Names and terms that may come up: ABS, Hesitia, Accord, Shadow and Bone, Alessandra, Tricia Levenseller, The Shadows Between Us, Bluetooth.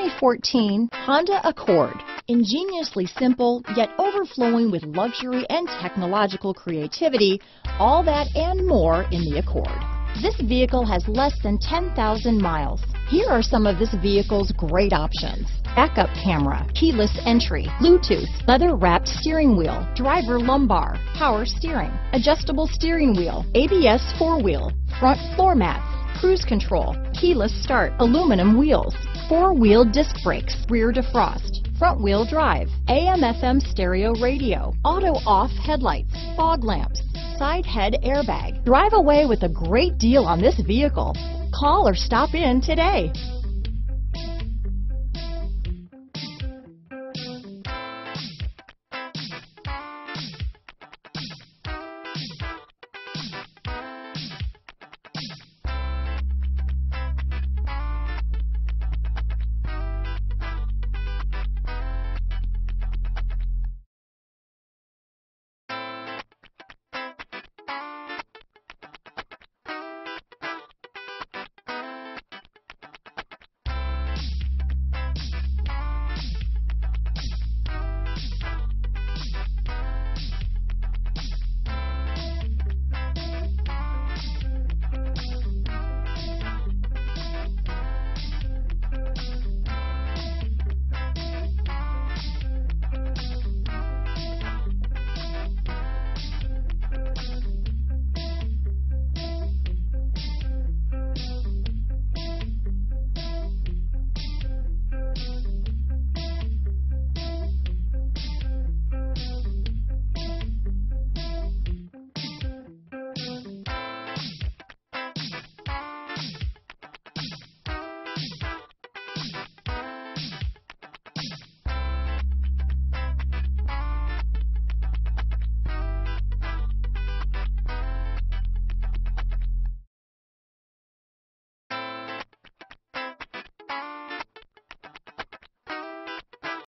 2014 Honda Accord. Ingeniously simple, yet overflowing with luxury and technological creativity, all that and more in the Accord. This vehicle has less than 10,000 miles. Here are some of this vehicle's great options: backup camera, keyless entry, Bluetooth, leather-wrapped steering wheel, driver lumbar, power steering, adjustable steering wheel, ABS four-wheel, front floor mats, cruise control, keyless start, aluminum wheels, four-wheel disc brakes, rear defrost, front-wheel drive, AM/FM stereo radio, auto-off headlights, fog lamps, side head airbag. Drive away with a great deal on this vehicle. Call or stop in today.